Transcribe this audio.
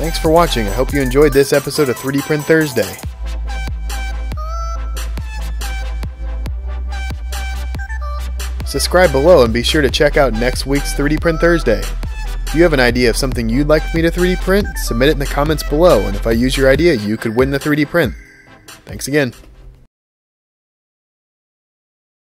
Thanks for watching. I hope you enjoyed this episode of 3D Print Thursday. Subscribe below and be sure to check out next week's 3D Print Thursday. If you have an idea of something you'd like me to 3D print, submit it in the comments below, and if I use your idea, you could win the 3D print. Thanks again.